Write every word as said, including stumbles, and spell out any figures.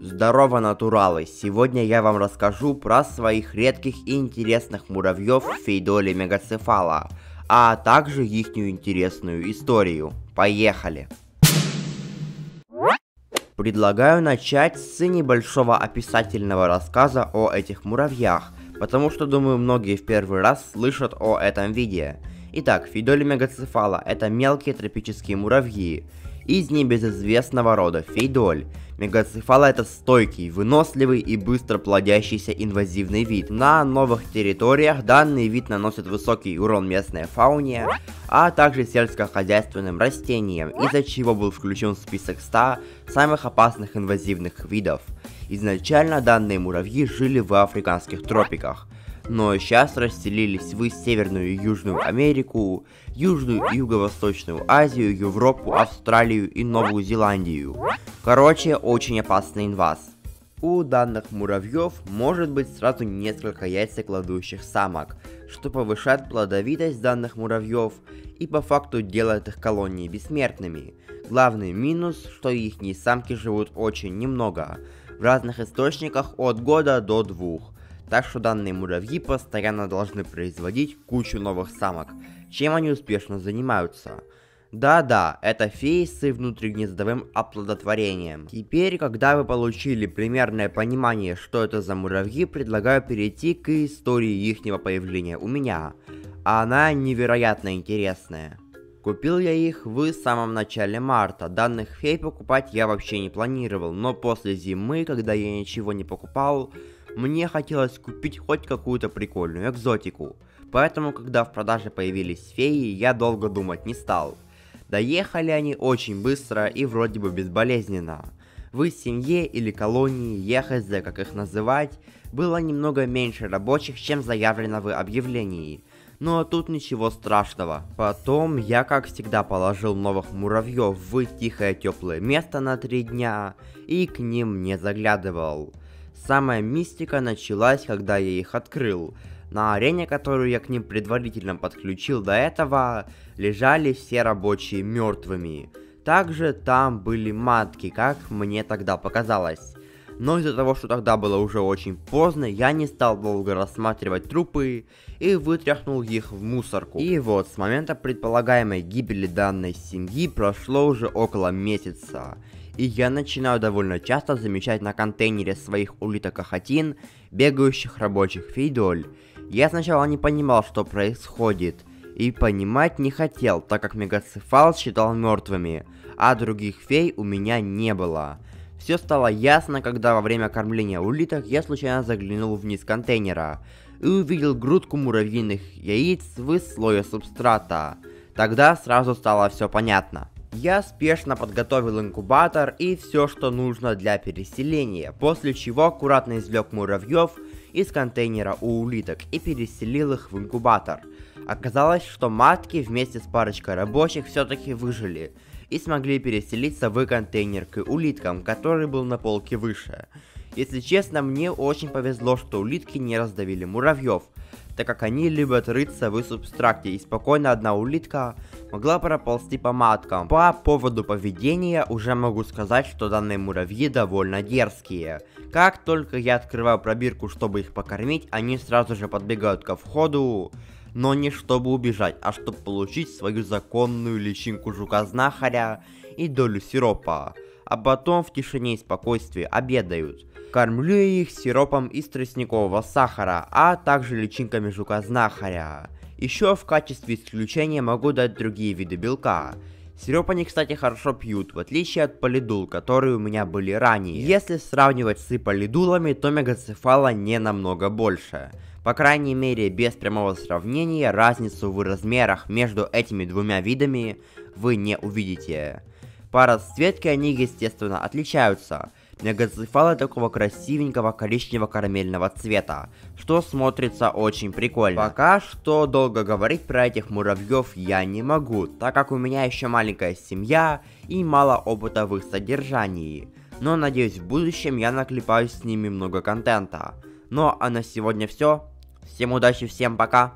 Здорово, натуралы! Сегодня я вам расскажу про своих редких и интересных муравьев фейдоли мегацефала, а также ихнюю интересную историю. Поехали! Предлагаю начать с небольшого описательного рассказа о этих муравьях, потому что, думаю, многие в первый раз слышат о этом виде. Итак, фейдоль мегацефала – это мелкие тропические муравьи из небезызвестного рода фейдоль. Мегацефала – это стойкий, выносливый и быстро плодящийся инвазивный вид. На новых территориях данный вид наносит высокий урон местной фауне, а также сельскохозяйственным растениям, из-за чего был включен в список ста самых опасных инвазивных видов. Изначально данные муравьи жили в африканских тропиках, но сейчас расселились в Северную и Южную Америку, Южную и Юго-Восточную Азию, Европу, Австралию и Новую Зеландию. Короче, очень опасный инваз. У данных муравьев может быть сразу несколько яйцекладущих самок, что повышает плодовитость данных муравьев и по факту делает их колонии бессмертными. Главный минус, что их самки живут очень немного, в разных источниках от года до двух. Так что данные муравьи постоянно должны производить кучу новых самок, чем они успешно занимаются. Да-да, это феи с внутригнездовым оплодотворением. Теперь, когда вы получили примерное понимание, что это за муравьи, предлагаю перейти к истории ихнего появления у меня. Она невероятно интересная. Купил я их в самом начале марта. Данных фей покупать я вообще не планировал, но после зимы, когда я ничего не покупал, мне хотелось купить хоть какую-то прикольную экзотику. Поэтому, когда в продаже появились феи, я долго думать не стал. Доехали они очень быстро и вроде бы безболезненно. В семье или колонии, я хз, как их называть, было немного меньше рабочих, чем заявлено в объявлении. Но тут ничего страшного. Потом я, как всегда, положил новых муравьев в тихое теплое место на три дня и к ним не заглядывал. Самая мистика началась, когда я их открыл. На арене, которую я к ним предварительно подключил до этого, лежали все рабочие мертвыми. Также там были матки, как мне тогда показалось. Но из-за того, что тогда было уже очень поздно, я не стал долго рассматривать трупы и вытряхнул их в мусорку. И вот, с момента предполагаемой гибели данной семьи прошло уже около месяца. И я начинаю довольно часто замечать на контейнере своих улиток-охотин бегающих рабочих фейдоль. Я сначала не понимал, что происходит, и понимать не хотел, так как мегацефал считал мертвыми, а других фей у меня не было. Все стало ясно, когда во время кормления улиток я случайно заглянул вниз контейнера и увидел грудку муравьиных яиц в слое субстрата. Тогда сразу стало все понятно. Я спешно подготовил инкубатор и все, что нужно для переселения, после чего аккуратно извлек муравьев из контейнера у улиток и переселил их в инкубатор. Оказалось, что матки вместе с парочкой рабочих все-таки выжили и смогли переселиться в контейнер к улиткам, который был на полке выше. Если честно, мне очень повезло, что улитки не раздавили муравьев, так как они любят рыться в субстракте, и спокойно одна улитка могла проползти по маткам. По поводу поведения уже могу сказать, что данные муравьи довольно дерзкие. Как только я открываю пробирку, чтобы их покормить, они сразу же подбегают ко входу, но не чтобы убежать, а чтобы получить свою законную личинку жука-знахаря и долю сиропа, а потом в тишине и спокойствии обедают. Кормлю я их сиропом из тростникового сахара, а также личинками жука-знахаря. Еще в качестве исключения могу дать другие виды белка. Сироп они, кстати, хорошо пьют, в отличие от полидул, которые у меня были ранее. Если сравнивать с полидулами, то мегацефала не намного больше. По крайней мере, без прямого сравнения, разницу в размерах между этими двумя видами вы не увидите. По расцветке они, естественно, отличаются. Мегацефалы такого красивенького коричнево-карамельного цвета, что смотрится очень прикольно. Пока что долго говорить про этих муравьев я не могу, так как у меня еще маленькая семья и мало опыта в их содержании. Но надеюсь, в будущем я наклепаюсь с ними много контента. Ну а на сегодня все. Всем удачи, всем пока!